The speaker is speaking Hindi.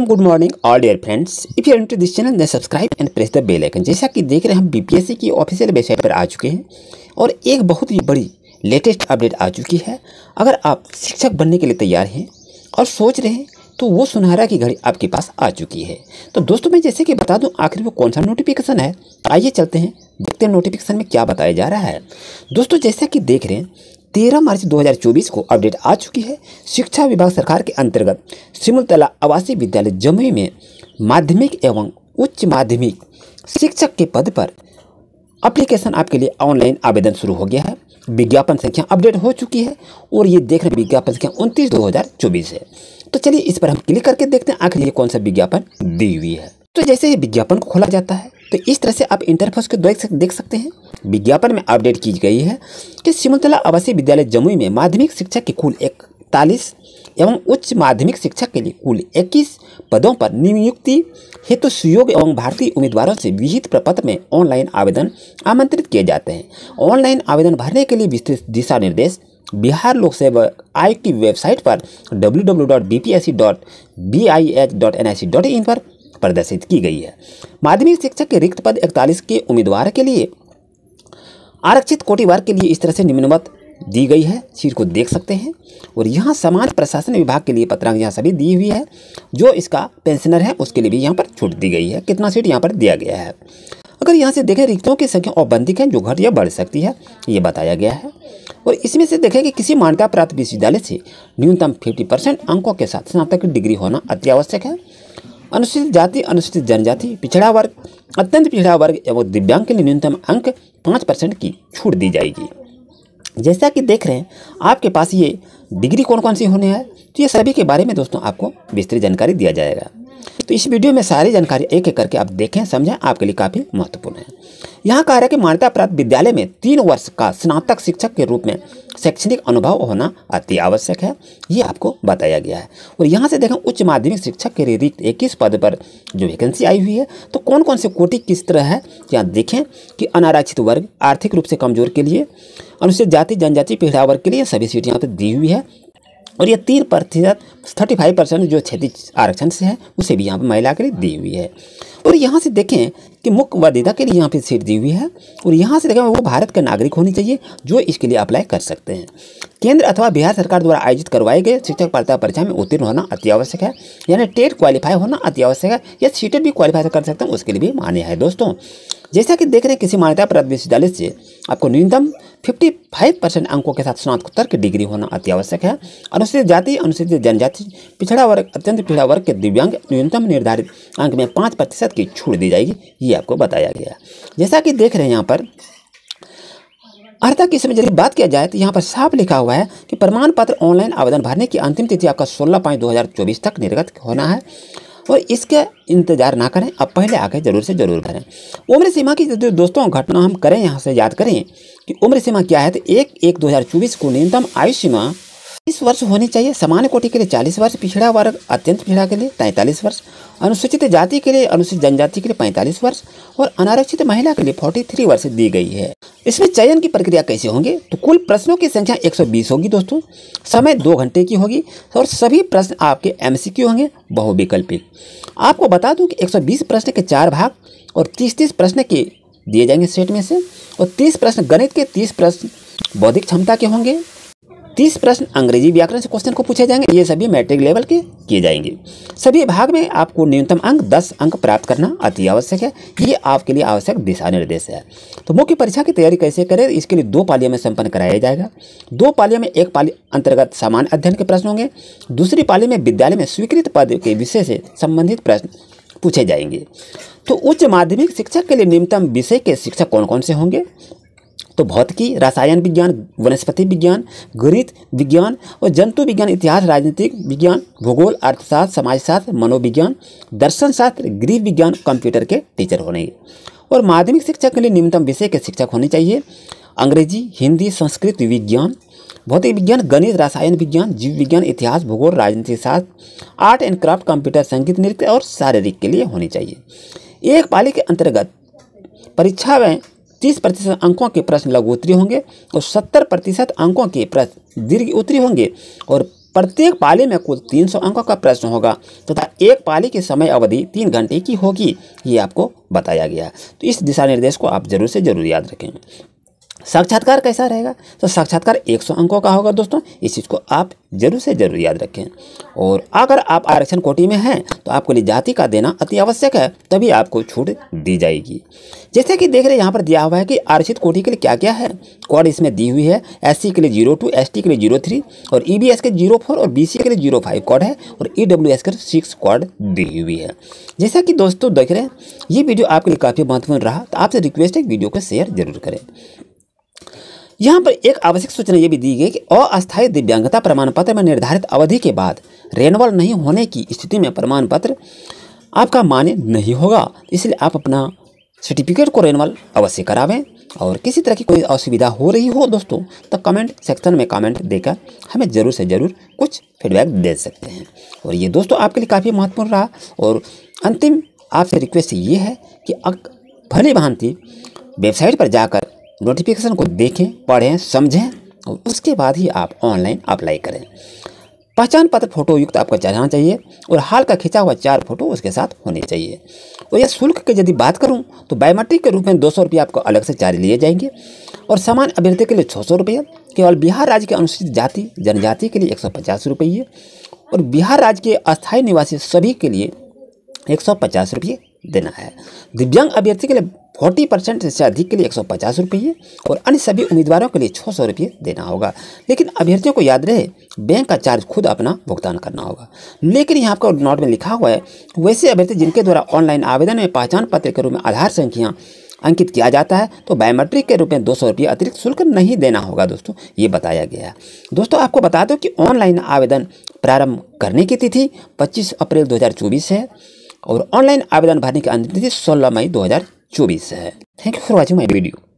Welcome, good morning all dear friends. If you are into this channel, then subscribe and press the bell icon. जैसा कि देख रहे हैं, हम बीपीएससी की ऑफिशियल वेबसाइट पर आ चुके हैं और एक बहुत ही बड़ी लेटेस्ट अपडेट आ चुकी है। अगर आप शिक्षक बनने के लिए तैयार हैं और सोच रहे हैं तो वो सुनहरा की घड़ी आपके पास आ चुकी है। तो दोस्तों, मैं जैसे कि बता दूं आखिर वो कौन सा नोटिफिकेशन है, आइए चलते हैं, देखते हैं नोटिफिकेशन में क्या बताया जा रहा है। दोस्तों, जैसा कि देख रहे हैं 13 मार्च 2024 को अपडेट आ चुकी है। शिक्षा विभाग सरकार के अंतर्गत सिमुलतला आवासीय विद्यालय जमुई में माध्यमिक एवं उच्च माध्यमिक शिक्षक के पद पर एप्लीकेशन आपके लिए ऑनलाइन आवेदन शुरू हो गया है। विज्ञापन संख्या अपडेट हो चुकी है और ये देख रहे विज्ञापन संख्या 29/2024 है। तो चलिए इस पर हम क्लिक करके देखते हैं आखिर ये कौन सा विज्ञापन दी हुई है। तो जैसे ही विज्ञापन को खोला जाता है तो इस तरह से आप इंटरफेस को देख सकते हैं। विज्ञापन में अपडेट की गई है कि सिमुलतला आवासीय विद्यालय जमुई में माध्यमिक शिक्षा के कुल 41 एवं उच्च माध्यमिक शिक्षा के लिए कुल 21 पदों पर नियुक्ति हेतु सुयोग एवं भारतीय उम्मीदवारों से विहित प्रपत्र में ऑनलाइन आवेदन आमंत्रित किए जाते हैं। ऑनलाइन आवेदन भरने के लिए विस्तृत दिशा निर्देश बिहार लोक सेवा आयोग की वेबसाइट पर www.bpsc.bih.nic.in पर प्रदर्शित की गई है। माध्यमिक शिक्षक के रिक्त पद 41 के उम्मीदवार के लिए आरक्षित कोटिवार के लिए इस तरह से निम्नवत दी गई है, शीर्ष को देख सकते हैं। और यहाँ समाज प्रशासन विभाग के लिए पत्रांक यहाँ सभी दी हुई है। जो इसका पेंशनर है उसके लिए भी यहाँ पर छूट दी गई है, कितना सीट यहाँ पर दिया गया है। अगर यहाँ से देखें रिक्तों की संख्या औपबंधिक है जो घट या बढ़ सकती है, ये बताया गया है। और इसमें से देखें कि किसी मान्यता प्राप्त विश्वविद्यालय से न्यूनतम 50% अंकों के साथ स्नातक की डिग्री होना अत्यावश्यक है। अनुसूचित जाति, अनुसूचित जनजाति, पिछड़ा वर्ग, अत्यंत पिछड़ा वर्ग एवं दिव्यांग के लिए न्यूनतम अंक 5% की छूट दी जाएगी। जैसा कि देख रहे हैं आपके पास ये डिग्री कौन कौन सी होने है, तो ये सभी के बारे में दोस्तों आपको विस्तृत जानकारी दिया जाएगा। तो इस वीडियो में सारी जानकारी एक एक करके आप देखें, समझें, आपके लिए काफ़ी महत्वपूर्ण है। यहाँ कहा रहा है कि मान्यता प्राप्त विद्यालय में 3 वर्ष का स्नातक शिक्षक के रूप में शैक्षणिक अनुभव होना अति आवश्यक है, ये आपको बताया गया है। और यहाँ से देखें उच्च माध्यमिक शिक्षक के रिक्त 21 पद पर जो वैकेंसी आई हुई है तो कौन कौन से कोटि किस तरह है, यहाँ देखें कि अनारक्षित वर्ग, आर्थिक रूप से कमजोर के लिए, अनुसूचित जाति, जनजाति, पिछड़ा वर्ग के लिए सभी सीट यहाँ पर दी हुई है। और ये 3% 35% जो क्षेत्रीय आरक्षण से है उसे भी यहाँ पर महिला के लिए दी हुई है। और यहाँ से देखें कि मुख्य वरीयता के लिए यहाँ पे सीट दी हुई है। और यहाँ से देखें वो भारत का नागरिक होनी चाहिए जो इसके लिए अप्लाई कर सकते हैं। केंद्र अथवा बिहार सरकार द्वारा आयोजित करवाए गए शिक्षक पात्रता परीक्षा में उत्तीर्ण होना अत्यावश्यक है, यानी टेट क्वालिफाई होना अत्यावश्यक है, या सीटेट भी क्वालिफाई कर सकते हैं उसके लिए भी मान्य है। दोस्तों, जैसा कि देख रहे हैं किसी मान्यता प्राप्त विश्वविद्यालय से आपको न्यूनतम 55% अंकों के साथ स्नातकोत्तर की डिग्री होना अत्यावश्यक है। अनुसूचित जाति, अनुसूचित जनजाति, पिछड़ा वर्ग, अत्यंत पिछड़ा वर्ग के दिव्यांग न्यूनतम निर्धारित अंक में 5% की छूट दी जाएगी, ये आपको बताया गया। जैसा कि देख रहे हैं यहाँ पर अर्हता की इसमें यदि बात किया जाए तो यहाँ पर साफ लिखा हुआ है कि प्रमाण पत्र ऑनलाइन आवेदन भरने की अंतिम तिथि आपका 16/5/2024 तक निर्गत होना है और इसका इंतजार ना करें, अब पहले आके जरूर से जरूर भरें। उम्र सीमा की दोस्तों घटना हम करें, यहाँ से याद करें कि उम्र सीमा क्या है, तो 1/1/2024 को न्यूनतम आयु सीमा 30 वर्ष होनी चाहिए। सामान्य कोटि के लिए 40 वर्ष, पिछड़ा वर्ग, अत्यंत पिछड़ा के लिए 43 वर्ष, अनुसूचित जाति के लिए, अनुसूचित जनजाति के लिए 45 वर्ष और अनारक्षित महिला के लिए 43 वर्ष दी गई है। इसमें चयन की प्रक्रिया कैसे होंगे, तो कुल प्रश्नों की संख्या 120 होगी दोस्तों, समय 2 घंटे की होगी और सभी प्रश्न आपके MCQ होंगे, बहुविकल्पिक। आपको बता दूं कि 120 प्रश्न के 4 भाग और 30 प्रश्न के दिए जाएंगे सेट में से, और 30 प्रश्न गणित के, 30 प्रश्न बौद्धिक क्षमता के होंगे, 30 प्रश्न अंग्रेजी व्याकरण से क्वेश्चन को पूछे जाएंगे, ये सभी मैट्रिक लेवल के किए जाएंगे। सभी भाग में आपको न्यूनतम अंक 10 अंक प्राप्त करना अति आवश्यक है, ये आपके लिए आवश्यक दिशा निर्देश है। तो मुख्य परीक्षा की तैयारी कैसे करें, इसके लिए 2 पालियों में संपन्न कराया जाएगा। 2 पालियों में, एक पाली अंतर्गत सामान्य अध्ययन के प्रश्न होंगे, दूसरी पाली में विद्यालय में स्वीकृत पद के विषय से संबंधित प्रश्न पूछे जाएंगे। तो उच्च माध्यमिक शिक्षक के लिए निम्नतम विषय के शिक्षक कौन कौन से होंगे, तो भौतिकी, रसायन विज्ञान, वनस्पति विज्ञान, गणित विज्ञान और जंतु विज्ञान, इतिहास, राजनीतिक विज्ञान, भूगोल, अर्थशास्त्र, समाजशास्त्र, मनोविज्ञान, दर्शन शास्त्र, गृह विज्ञान, कंप्यूटर के टीचर होने। और माध्यमिक शिक्षक के लिए निम्नतम विषय के शिक्षक होने चाहिए अंग्रेजी, हिंदी, संस्कृत, विज्ञान, भौतिक विज्ञान, गणित, रसायन विज्ञान, जीव विज्ञान, इतिहास, भूगोल, राजनीति शास्त्र, आर्ट एंड क्राफ्ट, कंप्यूटर, संगीत, नृत्य और शारीरिक के लिए होनी चाहिए। एक पाली के अंतर्गत परीक्षा में 30% अंकों के प्रश्न लघु उत्तरी होंगे और 70% अंकों के प्रश्न दीर्घ उत्तरी होंगे और प्रत्येक पाली में कुल 300 अंकों का प्रश्न होगा तथा एक पाली की समय अवधि 3 घंटे की होगी, ये आपको बताया गया। तो इस दिशा निर्देश को आप जरूर से जरूर याद रखें। साक्षात्कार कैसा रहेगा? तो साक्षात्कार 100 अंकों का होगा दोस्तों, इस चीज़ को आप जरूर से जरूर याद रखें। और अगर आप आरक्षण कोटि में हैं तो आपको लिए जाति का देना अति आवश्यक है, तभी आपको छूट दी जाएगी। जैसे कि देख रहे यहाँ पर दिया हुआ है कि आरक्षित कोटि के लिए क्या क्या है, कोड इसमें दी हुई है। एससी के लिए 02, एसटी के लिए 03 और ईबीएस के 04 और बीसी के लिए 05 कोड है और ईडब्ल्यूएस के 6 कोड दी हुई है। जैसा कि दोस्तों देख रहे हैं ये वीडियो आपके लिए काफ़ी महत्वपूर्ण रहा, तो आपसे रिक्वेस्ट है वीडियो को शेयर जरूर करें। यहाँ पर एक आवश्यक सूचना ये भी दी गई कि अस्थायी दिव्यांगता प्रमाण पत्र में निर्धारित अवधि के बाद रेनवल नहीं होने की स्थिति में प्रमाण पत्र आपका मान्य नहीं होगा, इसलिए आप अपना सर्टिफिकेट को रेनवल अवश्य करावें। और किसी तरह की कोई असुविधा हो रही हो दोस्तों तो कमेंट सेक्शन में कमेंट देकर हमें ज़रूर से ज़रूर कुछ फीडबैक दे सकते हैं। और ये दोस्तों आपके लिए काफ़ी महत्वपूर्ण रहा। और अंतिम आपसे रिक्वेस्ट ये है कि भली भांति वेबसाइट पर जाकर नोटिफिकेशन को देखें, पढ़ें, समझें और उसके बाद ही आप ऑनलाइन अप्लाई करें। पहचान पत्र फोटो युक्त आपका चढ़ाना चाहिए और हाल का खिंचा हुआ 4 फोटो उसके साथ होने चाहिए। और यह शुल्क की यदि बात करूं तो बायोमेट्रिक के रूप में 200 रुपये आपको अलग से चार्ज लिए जाएंगे और सामान्य अभ्यर्थी के लिए 600 रुपये, केवल बिहार राज्य के अनुसूचित जाति जनजाति के लिए 150 रुपये और बिहार राज्य के अस्थायी निवासी सभी के लिए 150 रुपये देना है। दिव्यांग अभ्यर्थी के लिए 40% से अधिक के लिए 150 रुपये और अन्य सभी उम्मीदवारों के लिए 600 रुपये देना होगा। लेकिन अभ्यर्थियों को याद रहे बैंक का चार्ज खुद अपना भुगतान करना होगा। लेकिन यहाँ आपका नोट में लिखा हुआ है वैसे अभ्यर्थी जिनके द्वारा ऑनलाइन आवेदन में पहचान पत्र के रूप में आधार संख्या अंकित किया जाता है तो बायोमेट्रिक के रूप में 200 रुपये अतिरिक्त शुल्क नहीं देना होगा दोस्तों, ये बताया गया है। दोस्तों आपको बता दो कि ऑनलाइन आवेदन प्रारंभ करने की तिथि 25 अप्रैल 2024 है और ऑनलाइन आवेदन भरने की अंतिम तिथि 16 मई 2024 है। Thank you for watching my video.